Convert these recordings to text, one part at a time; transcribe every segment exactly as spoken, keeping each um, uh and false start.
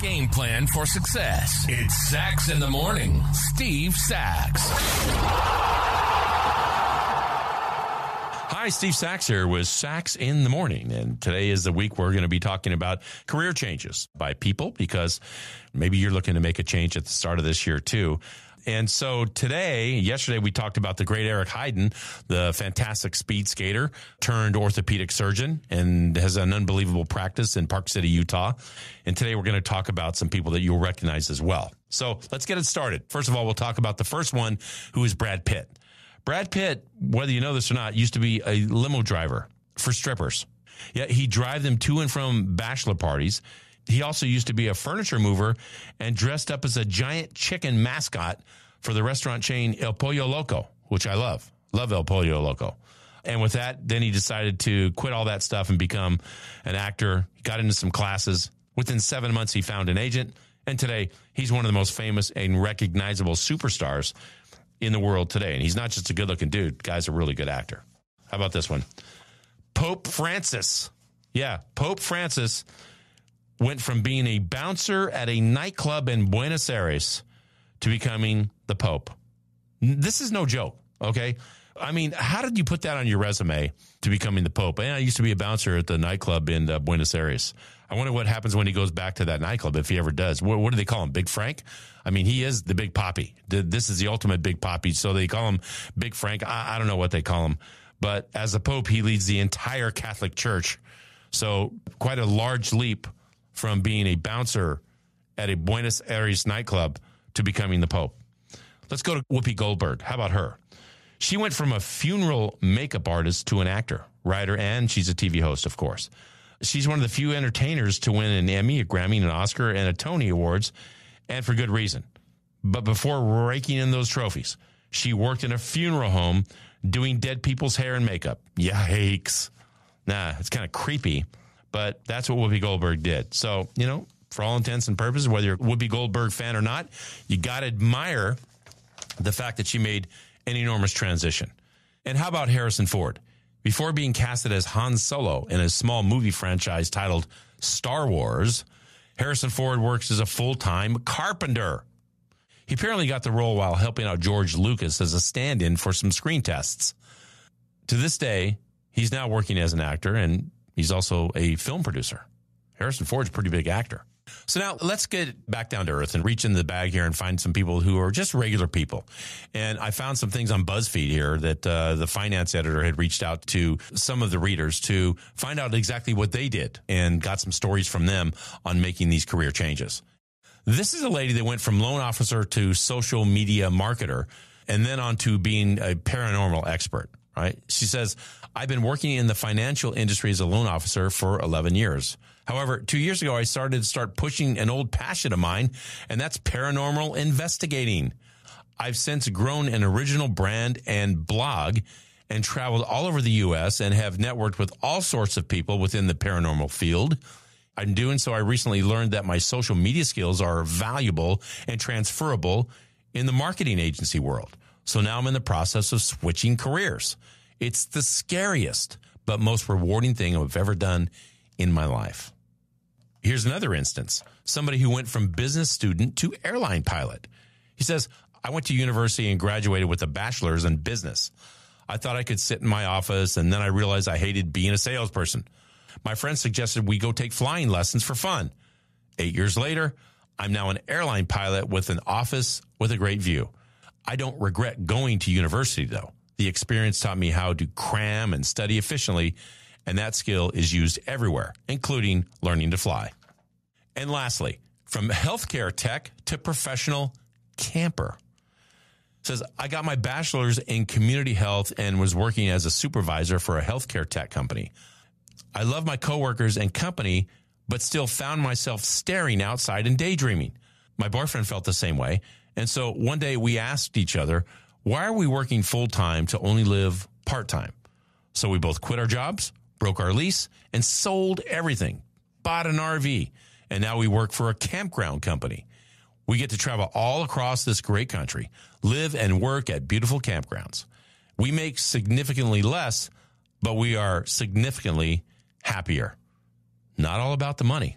game plan for success. It's Sax in the Morning. Steve Sax. Hi, Steve Sax here with Sax in the Morning. And today is the week we're going to be talking about career changes by people, because maybe you're looking to make a change at the start of this year, too. And so today, yesterday, we talked about the great Eric Hayden, the fantastic speed skater turned orthopedic surgeon and has an unbelievable practice in Park City, Utah. And today we're going to talk about some people that you'll recognize as well. So let's get it started. First of all, we'll talk about the first one, who is Brad Pitt. Brad Pitt, whether you know this or not, used to be a limo driver for strippers. Yeah, he drove them to and from bachelor parties. He also used to be a furniture mover and dressed up as a giant chicken mascot for the restaurant chain El Pollo Loco, which I love. Love El Pollo Loco. And with that, then he decided to quit all that stuff and become an actor. He got into some classes. Within seven months, he found an agent. And today, he's one of the most famous and recognizable superstars in the world today. And he's not just a good-looking dude. The guy's a really good actor. How about this one? Pope Francis. Yeah, Pope Francis went from being a bouncer at a nightclub in Buenos Aires to becoming the Pope. This is no joke, okay? I mean, how did you put that on your resume to becoming the Pope? And I used to be a bouncer at the nightclub in uh, Buenos Aires. I wonder what happens when he goes back to that nightclub, if he ever does. What, what do they call him, Big Frank? I mean, he is the Big Papi. The, this is the ultimate Big Papi, so they call him Big Frank. I, I don't know what they call him. But as the Pope, he leads the entire Catholic Church. So quite a large leap from being a bouncer at a Buenos Aires nightclub to becoming the Pope. Let's go to Whoopi Goldberg. How about her? She went from a funeral makeup artist to an actor, writer, and she's a T V host, of course. She's one of the few entertainers to win an Emmy, a Grammy, an Oscar, and a Tony Awards, and for good reason. But before raking in those trophies, she worked in a funeral home doing dead people's hair and makeup. Yikes. Nah, it's kind of creepy. But that's what Whoopi Goldberg did. So, you know, for all intents and purposes, whether you're a Whoopi Goldberg fan or not, you got to admire the fact that she made an enormous transition. And how about Harrison Ford? Before being casted as Han Solo in a small movie franchise titled Star Wars, Harrison Ford works as a full-time carpenter. He apparently got the role while helping out George Lucas as a stand-in for some screen tests. To this day, he's now working as an actor, and he's also a film producer. Harrison Ford's a pretty big actor. So now let's get back down to earth and reach into the bag here and find some people who are just regular people. And I found some things on BuzzFeed here that uh, the finance editor had reached out to some of the readers to find out exactly what they did and got some stories from them on making these career changes. This is a lady that went from loan officer to social media marketer and then on to being a paranormal expert. Right? She says, I've been working in the financial industry as a loan officer for eleven years. However, two years ago, I started to start pushing an old passion of mine, and that's paranormal investigating. I've since grown an original brand and blog and traveled all over the U S and have networked with all sorts of people within the paranormal field. In doing so, I recently learned that my social media skills are valuable and transferable in the marketing agency world. So now I'm in the process of switching careers. It's the scariest but most rewarding thing I've ever done in my life. Here's another instance. Somebody who went from business student to airline pilot. He says, I went to university and graduated with a bachelor's in business. I thought I could sit in my office, and then I realized I hated being a salesperson. My friend suggested we go take flying lessons for fun. Eight years later, I'm now an airline pilot with an office with a great view. I don't regret going to university, though. The experience taught me how to cram and study efficiently, and that skill is used everywhere, including learning to fly. And lastly, from healthcare tech to professional camper. It says, I got my bachelor's in community health and was working as a supervisor for a healthcare tech company. I love my coworkers and company, but still found myself staring outside and daydreaming. My boyfriend felt the same way. And so one day we asked each other, why are we working full-time to only live part-time? So we both quit our jobs, broke our lease, and sold everything, bought an R V, and now we work for a campground company. We get to travel all across this great country, live and work at beautiful campgrounds. We make significantly less, but we are significantly happier. Not all about the money.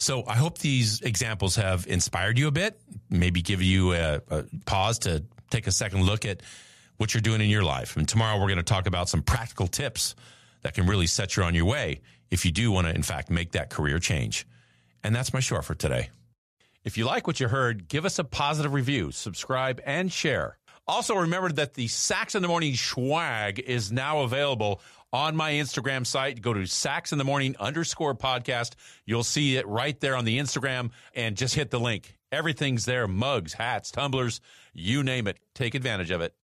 So I hope these examples have inspired you a bit, maybe give you a, a pause to take a second look at what you're doing in your life. And tomorrow we're going to talk about some practical tips that can really set you on your way if you do want to, in fact, make that career change. And that's my short for today. If you like what you heard, give us a positive review, subscribe, and share. Also, remember that the Sax in the Morning swag is now available on my Instagram site. Go to sax in the morning underscore podcast. You'll see it right there on the Instagram and just hit the link. Everything's there, mugs, hats, tumblers, you name it. Take advantage of it.